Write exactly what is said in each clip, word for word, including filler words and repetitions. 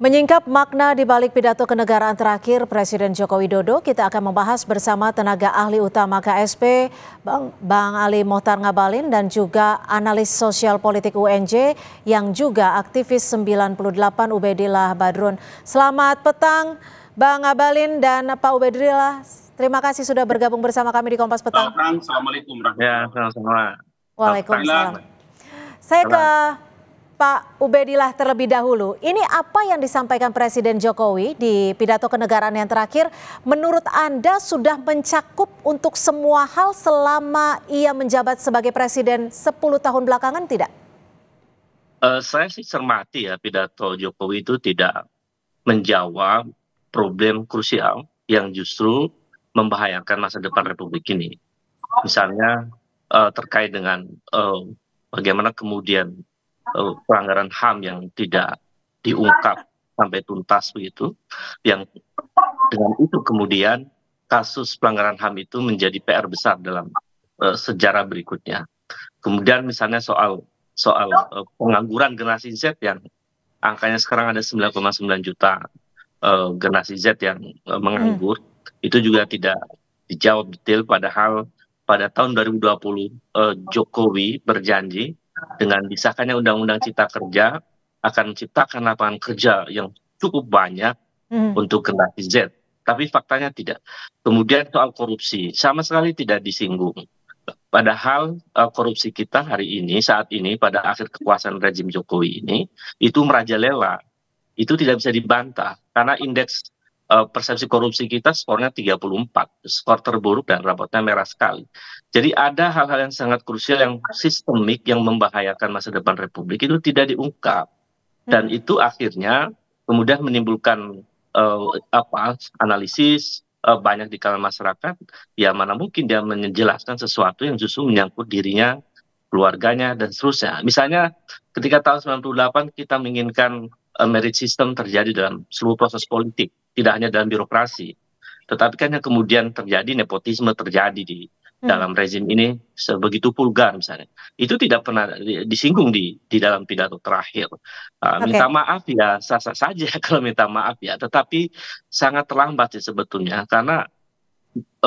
Menyingkap makna di balik pidato kenegaraan terakhir Presiden Joko Widodo, kita akan membahas bersama tenaga ahli utama K S P, Bang, Bang Ali Mochtar Ngabalin, dan juga analis sosial politik U N J yang juga aktivis sembilan puluh delapan Ubedilah Badrun. Selamat petang Bang Ngabalin dan Pak Ubedilah, terima kasih sudah bergabung bersama kami di Kompas Petang. Selamat petang, Assalamualaikum warahmatullahi wabarakatuh. Waalaikumsalam. Saya ke Pak Ubedilah terlebih dahulu, ini apa yang disampaikan Presiden Jokowi di pidato kenegaraan yang terakhir, menurut Anda sudah mencakup untuk semua hal selama ia menjabat sebagai Presiden sepuluh tahun belakangan tidak? Uh, saya sih cermati ya, pidato Jokowi itu tidak menjawab problem krusial yang justru membahayakan masa depan Republik ini. Misalnya uh, terkait dengan uh, bagaimana kemudian Uh, pelanggaran H A M yang tidak diungkap sampai tuntas begitu, yang dengan itu kemudian kasus pelanggaran H A M itu menjadi P R besar dalam uh, sejarah berikutnya. Kemudian misalnya soal soal uh, pengangguran generasi Z yang angkanya sekarang ada sembilan koma sembilan juta uh, generasi Z yang uh, menganggur, hmm. itu juga tidak dijawab detail, padahal pada tahun dua ribu dua puluh uh, Jokowi berjanji dengan disahkannya Undang-Undang Cipta Kerja akan menciptakan lapangan kerja yang cukup banyak hmm. untuk generasi Z. Tapi faktanya tidak. Kemudian soal korupsi sama sekali tidak disinggung. Padahal uh, korupsi kita hari ini, saat ini pada akhir kekuasaan rezim Jokowi ini, itu merajalela. Itu tidak bisa dibantah. Karena indeks uh, persepsi korupsi kita skornya tiga puluh empat. Skor terburuk dan rapotnya merah sekali. Jadi ada hal-hal yang sangat krusial, yang sistemik, yang membahayakan masa depan Republik itu tidak diungkap, dan itu akhirnya kemudian menimbulkan uh, apa analisis uh, banyak di kalangan masyarakat. Ya mana mungkin dia menjelaskan sesuatu yang justru menyangkut dirinya, keluarganya, dan seterusnya. Misalnya ketika tahun sembilan puluh delapan kita menginginkan uh, merit system terjadi dalam seluruh proses politik, tidak hanya dalam birokrasi, tetapi kan yang kemudian terjadi nepotisme terjadi di dalam rezim ini sebegitu vulgar misalnya. Itu tidak pernah disinggung di di dalam pidato terakhir. Uh, okay. Minta maaf ya, sah-sah saja kalau minta maaf ya. Tetapi sangat terlambat sih sebetulnya, karena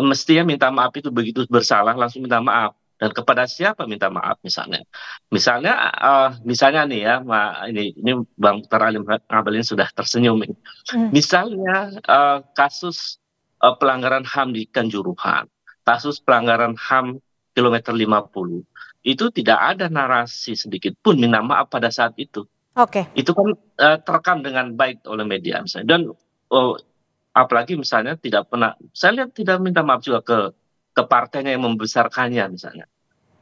mestinya minta maaf itu begitu bersalah langsung minta maaf. Dan kepada siapa minta maaf misalnya? Misalnya, uh, misalnya nih ya, Ma, ini ini Bang Ali Ngabalin sudah tersenyum. Hmm. Misalnya uh, kasus uh, pelanggaran H A M di Kanjuruhan, kasus pelanggaran H A M kilometer lima puluh, itu tidak ada narasi sedikit pun minta maaf pada saat itu. Oke. Okay. Itu kan uh, terekam dengan baik oleh media misalnya. Dan uh, apalagi misalnya tidak pernah, saya lihat tidak minta maaf juga ke ke partainya yang membesarkannya misalnya.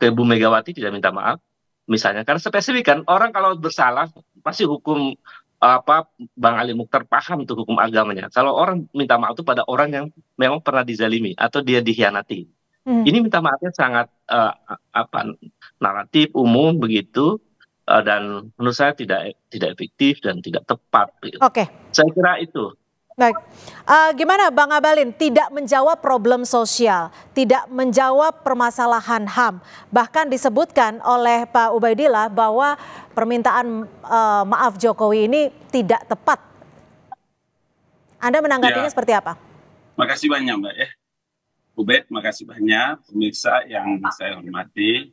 Ke Bu Megawati tidak minta maaf misalnya, karena spesifik kan orang kalau bersalah pasti hukum apa Bang Ali Mochtar paham tuh hukum agamanya. Kalau orang minta maaf itu pada orang yang memang pernah dizalimi atau dia dikhianati. Hmm. Ini minta maafnya sangat uh, apa naratif umum begitu, uh, dan menurut saya tidak tidak efektif dan tidak tepat. Gitu. Oke. Okay. Saya kira itu. Baik. Uh, gimana Bang Ngabalin, tidak menjawab problem sosial, tidak menjawab permasalahan H A M. Bahkan disebutkan oleh Pak Ubedilah bahwa permintaan uh, maaf Jokowi ini tidak tepat. Anda menanggapinya ya, seperti apa? Makasih banyak Mbak ya. Ubed, makasih banyak pemirsa yang saya hormati.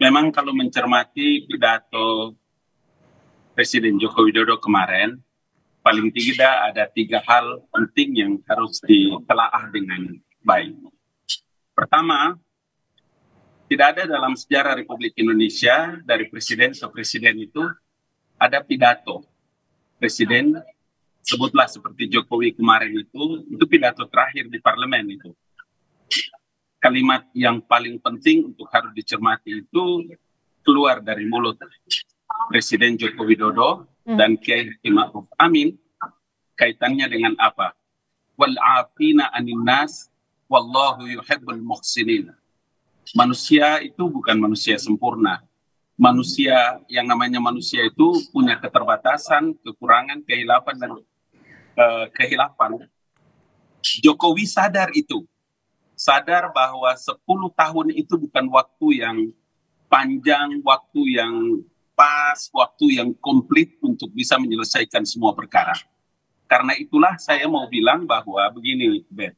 Memang kalau mencermati pidato Presiden Joko Widodo kemarin, paling tidak ada tiga hal penting yang harus ditelaah dengan baik. Pertama, tidak ada dalam sejarah Republik Indonesia dari presiden ke presiden itu ada pidato. Presiden, sebutlah seperti Jokowi kemarin itu, itu pidato terakhir di parlemen itu. Kalimat yang paling penting untuk harus dicermati itu keluar dari mulut Presiden Joko Widodo dan Kiai Ma'ruf Amin, kaitannya dengan apa? Wal afina anin nas wallahu yuhibbul muhsinin. Manusia itu bukan manusia sempurna. Manusia yang namanya manusia itu punya keterbatasan, kekurangan, kehilapan dan uh, kehilapan. Jokowi sadar itu. Sadar bahwa sepuluh tahun itu bukan waktu yang panjang, waktu yang pas waktu yang komplit untuk bisa menyelesaikan semua perkara. Karena itulah saya mau bilang bahwa begini, Ben.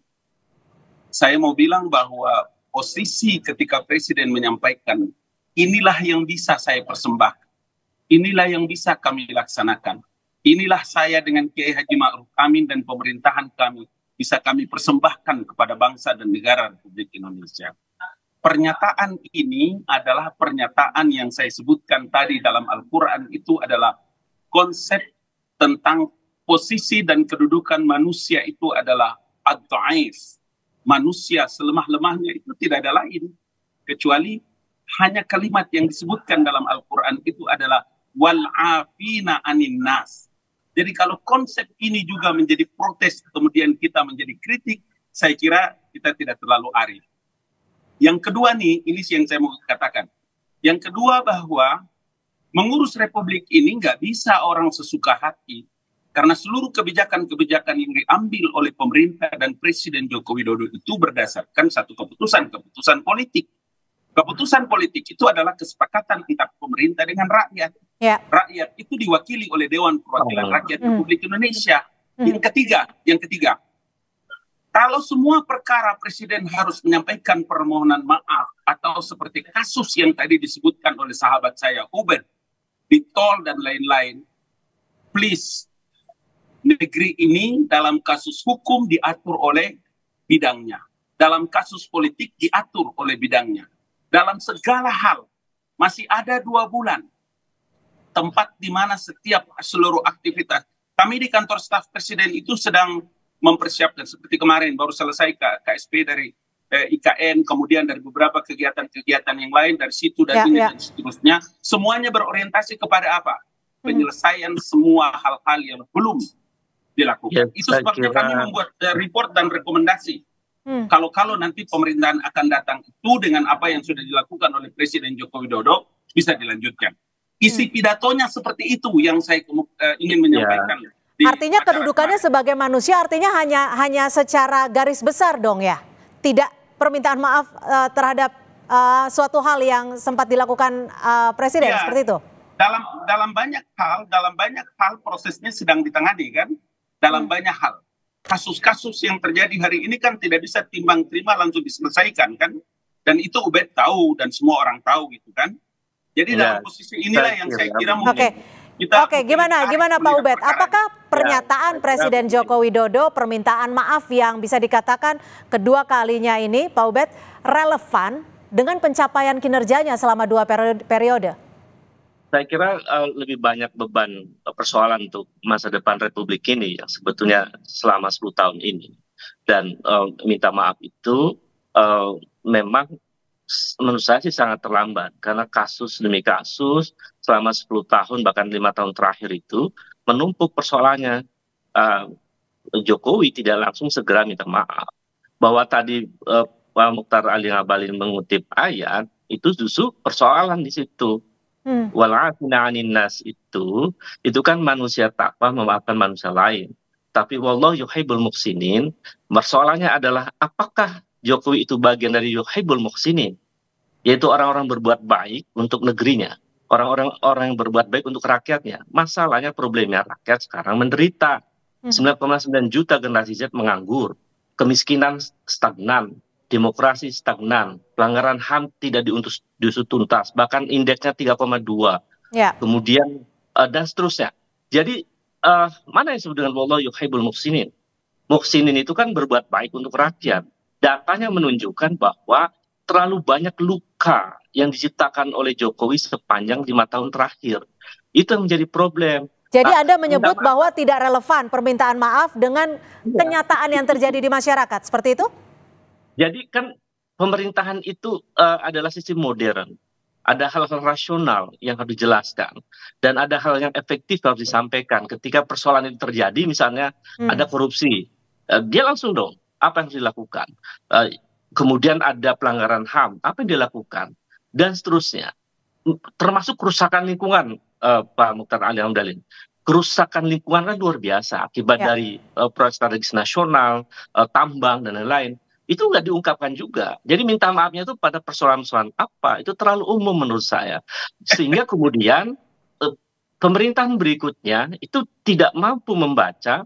Saya mau bilang bahwa posisi ketika Presiden menyampaikan, inilah yang bisa saya persembahkan, inilah yang bisa kami laksanakan, inilah saya dengan Kiai Haji Ma'ruf Amin dan pemerintahan kami bisa kami persembahkan kepada bangsa dan negara Republik Indonesia. Pernyataan ini adalah pernyataan yang saya sebutkan tadi dalam Al-Quran, itu adalah konsep tentang posisi dan kedudukan manusia, itu adalah ad-da'if. Manusia selemah-lemahnya itu tidak ada lain kecuali hanya kalimat yang disebutkan dalam Al-Quran itu adalah wal'afina anin nas. Jadi kalau konsep ini juga menjadi protes, kemudian kita menjadi kritik, saya kira kita tidak terlalu arif. Yang kedua nih, ini yang saya mau katakan. Yang kedua bahwa mengurus Republik ini nggak bisa orang sesuka hati. Karena seluruh kebijakan-kebijakan yang diambil oleh pemerintah dan Presiden Joko Widodo itu berdasarkan satu keputusan, keputusan politik. Keputusan politik itu adalah kesepakatan antara pemerintah dengan rakyat. Ya. Rakyat itu diwakili oleh Dewan Perwakilan oh. Rakyat Republik hmm. Indonesia. Hmm. Yang ketiga, yang ketiga, kalau semua perkara Presiden harus menyampaikan permohonan maaf atau seperti kasus yang tadi disebutkan oleh sahabat saya, Uber, di tol dan lain-lain, please, negeri ini dalam kasus hukum diatur oleh bidangnya. Dalam kasus politik diatur oleh bidangnya. Dalam segala hal masih ada dua bulan. Tempat di mana setiap seluruh aktivitas. Kami di kantor staf presiden itu sedang mempersiapkan. Seperti kemarin baru selesai K S P dari eh, I K N. Kemudian dari beberapa kegiatan-kegiatan yang lain. Dari situ dan ya, ini ya. dan seterusnya. Semuanya berorientasi kepada apa? Penyelesaian hmm. semua hal-hal yang belum dilakukan. Ya, itu sebabnya kira. kami membuat uh, report dan rekomendasi. Kalau-kalau hmm. nanti pemerintahan akan datang itu dengan apa yang sudah dilakukan oleh Presiden Joko Widodo bisa dilanjutkan. Isi hmm. pidatonya seperti itu yang saya uh, ingin menyampaikan. Ya. Artinya kedudukannya kemarin. sebagai manusia artinya hanya hanya secara garis besar dong ya. Tidak permintaan maaf uh, terhadap uh, suatu hal yang sempat dilakukan uh, Presiden ya. seperti itu. Dalam dalam banyak hal, dalam banyak hal prosesnya sedang ditangani kan. Dalam hmm. banyak hal. Kasus-kasus yang terjadi hari ini kan tidak bisa timbang terima langsung diselesaikan kan. Dan itu Ubed tahu dan semua orang tahu gitu kan. Jadi ya, dalam posisi inilah yang saya kira mungkin. Oke, kita Oke gimana gimana Pak Ubed? Apakah pernyataan ya, Presiden ya. Joko Widodo permintaan maaf yang bisa dikatakan kedua kalinya ini Pak Ubed relevan dengan pencapaian kinerjanya selama dua periode? Saya kira uh, lebih banyak beban uh, persoalan untuk masa depan Republik ini yang sebetulnya selama sepuluh tahun ini. Dan uh, minta maaf itu uh, memang menurut saya sih sangat terlambat. Karena kasus demi kasus selama sepuluh tahun bahkan lima tahun terakhir itu menumpuk persoalannya. Uh, Jokowi tidak langsung segera minta maaf. Bahwa tadi uh, Pak Mochtar Ngabalin mengutip ayat itu justru persoalan di situ. Hmm. Wal'afina anin nas itu itu kan manusia takwa memaafkan manusia lain. Tapi wallahu yuhibbul muhsinin, persoalannya adalah apakah Jokowi itu bagian dari yuhibbul muhsinin? Yaitu orang-orang berbuat baik untuk negerinya, orang-orang orang yang berbuat baik untuk rakyatnya. Masalahnya problemnya rakyat sekarang menderita. sembilan koma sembilan hmm. juta generasi Z menganggur, kemiskinan stagnan. Demokrasi stagnan, pelanggaran H A M tidak diusut tuntas, bahkan indeksnya tiga koma dua. Ya. Kemudian uh, dan seterusnya. Jadi uh, mana yang disebut dengan wallahu yuhibbul muhsinin? Muhsinin itu kan berbuat baik untuk rakyat. Datanya menunjukkan bahwa terlalu banyak luka yang diciptakan oleh Jokowi sepanjang lima tahun terakhir. Itu yang menjadi problem. Jadi nah, Anda menyebut bahwa tidak relevan permintaan maaf dengan ya. kenyataan yang terjadi di masyarakat, seperti itu? Jadi kan pemerintahan itu uh, adalah sistem modern. Ada hal-hal rasional yang harus dijelaskan. Dan ada hal yang efektif harus disampaikan. Ketika persoalan itu terjadi misalnya hmm. ada korupsi. Uh, dia langsung dong apa yang harus dilakukan. Uh, kemudian ada pelanggaran H A M. Apa yang dilakukan. Dan seterusnya. Termasuk kerusakan lingkungan uh, Pak Mochtar Ngabalin. Kerusakan lingkungan kan luar biasa. Akibat ya. dari uh, proyek strategis nasional, uh, tambang dan lain-lain. Itu nggak diungkapkan juga. Jadi minta maafnya itu pada persoalan-persoalan apa, itu terlalu umum menurut saya. Sehingga kemudian pemerintahan berikutnya itu tidak mampu membaca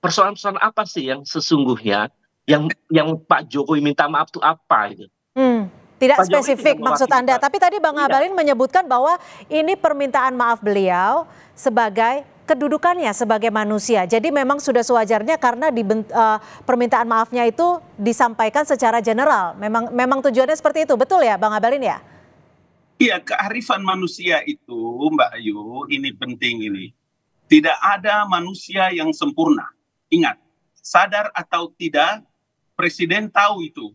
persoalan-persoalan apa sih yang sesungguhnya yang yang Pak Jokowi minta maaf itu apa gitu. Hmm, tidak Pak spesifik tidak maksud Anda. Tapi tadi Bang Ngabalin menyebutkan bahwa ini permintaan maaf beliau sebagai kedudukannya sebagai manusia. Jadi memang sudah sewajarnya karena di uh, permintaan maafnya itu disampaikan secara general. Memang memang tujuannya seperti itu, betul ya Bang Ngabalin ya? Iya, kearifan manusia itu Mbak Ayu, ini penting ini. Tidak ada manusia yang sempurna. Ingat, sadar atau tidak, Presiden tahu itu.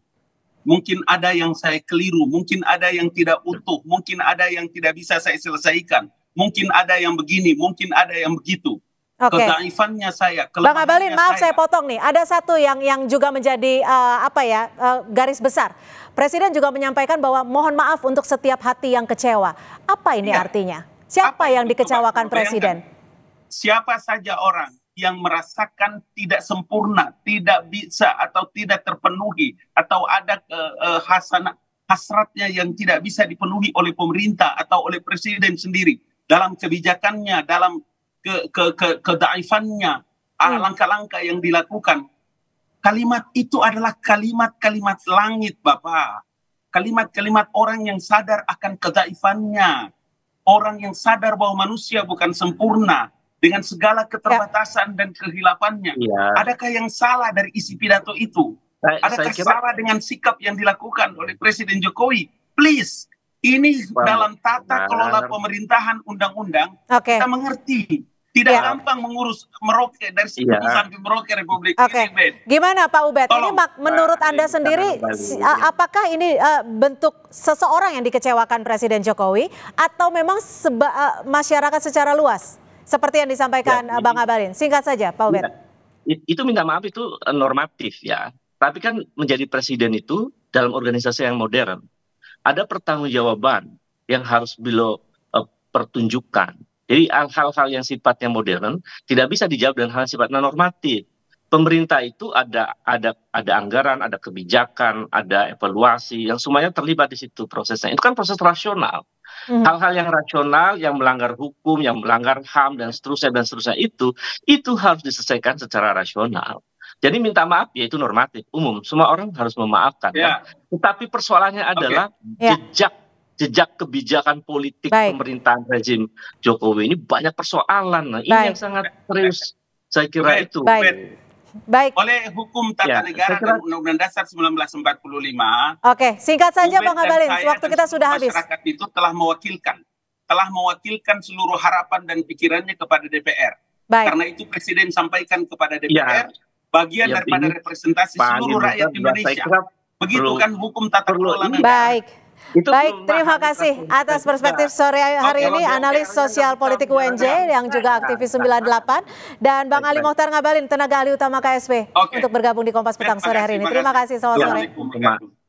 Mungkin ada yang saya keliru, mungkin ada yang tidak utuh, mungkin ada yang tidak bisa saya selesaikan, mungkin ada yang begini, mungkin ada yang begitu. Okay. Kearifan-nya saya. Bang Ngabalin, maaf saya. saya potong nih. Ada satu yang yang juga menjadi uh, apa ya uh, garis besar. Presiden juga menyampaikan bahwa mohon maaf untuk setiap hati yang kecewa. Apa ini ya. artinya? Siapa apa yang dikecewakan Presiden? Siapa saja orang yang merasakan tidak sempurna, tidak bisa atau tidak terpenuhi, atau ada uh, uh, hasanah, hasratnya yang tidak bisa dipenuhi oleh pemerintah atau oleh Presiden sendiri dalam kebijakannya, dalam ke ke ke kedaifannya, langkah-langkah yang dilakukan. Kalimat itu adalah kalimat-kalimat langit, Bapak. Kalimat-kalimat orang yang sadar akan kedaifannya. Orang yang sadar bahwa manusia bukan sempurna dengan segala keterbatasan dan kehilafannya. Ya. Adakah yang salah dari isi pidato itu? Adakah saya kira... salah dengan sikap yang dilakukan oleh Presiden Jokowi? Please, ini Bang, dalam tata kelola pemerintahan undang-undang, okay. kita mengerti. Tidak yeah. gampang mengurus Merauke dari sini yeah. sampai Merauke Republik okay. ini. Gimana Pak Ubed? Tolong. Ini menurut nah, Anda ini sendiri, apakah ini uh, bentuk seseorang yang dikecewakan Presiden Jokowi atau memang seba, uh, masyarakat secara luas? Seperti yang disampaikan ya, Bang Ngabalin. Singkat saja Pak Ubed. Itu minta maaf itu normatif ya. Tapi kan menjadi presiden itu dalam organisasi yang modern. Ada pertanggungjawaban yang harus beliau uh, pertunjukkan. Jadi hal-hal yang sifatnya modern tidak bisa dijawab dengan hal sifatnya normatif. Pemerintah itu ada ada ada anggaran, ada kebijakan, ada evaluasi yang semuanya terlibat di situ prosesnya. Itu kan proses rasional. Hal-hal yang rasional, yang melanggar hukum, yang melanggar H A M dan seterusnya dan seterusnya itu itu harus diselesaikan secara rasional. Jadi minta maaf ya itu normatif, umum, semua orang harus memaafkan. Yeah. Kan? Tetapi persoalannya adalah okay. jejak jejak kebijakan politik Baik. pemerintahan rezim Jokowi ini banyak persoalan. Nah, ini yang sangat serius saya kira Baik. itu. Baik. Baik. Oleh hukum tata ya, negara kira... dan Undang-Undang Dasar seribu sembilan ratus empat puluh lima. Oke, singkat saja Bang Ngabalin, waktu kita sudah habis. Masyarakat itu telah mewakilkan, telah mewakilkan seluruh harapan dan pikirannya kepada D P R. Baik. Karena itu Presiden sampaikan kepada D P R ya. bagian ya, daripada ini, representasi Pak seluruh Pak rakyat Indonesia. Begitu kan hukum tata kelola negara. Baik. Itu Baik, terima kasih atas perspektif sore hari ini analis sosial politik U N J yang juga aktivis sembilan delapan dan Bang Ali Mochtar Ngabalin, tenaga ahli utama K S P untuk bergabung di Kompas Petang sore hari ini. Terima kasih selamat sore.